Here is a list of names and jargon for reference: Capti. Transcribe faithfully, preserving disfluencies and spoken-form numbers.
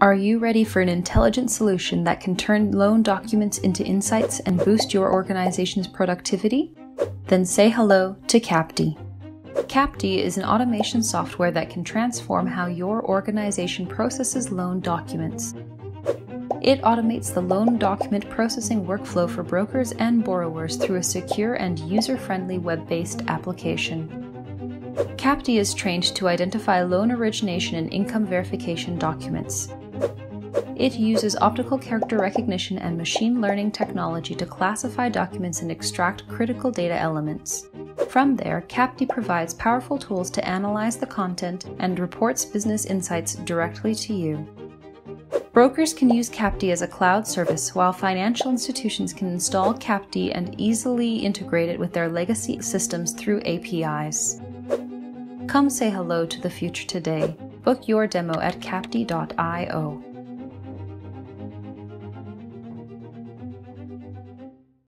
Are you ready for an intelligent solution that can turn loan documents into insights and boost your organization's productivity? Then say hello to Capti. Capti is an automation software that can transform how your organization processes loan documents. It automates the loan document processing workflow for brokers and borrowers through a secure and user-friendly web-based application. Capti is trained to identify loan origination and income verification documents. It uses optical character recognition and machine learning technology to classify documents and extract critical data elements. From there, Capti provides powerful tools to analyze the content and reports business insights directly to you. Brokers can use Capti as a cloud service, while financial institutions can install Capti and easily integrate it with their legacy systems through A P Is. Come say hello to the future today. Book your demo at capti dot i o.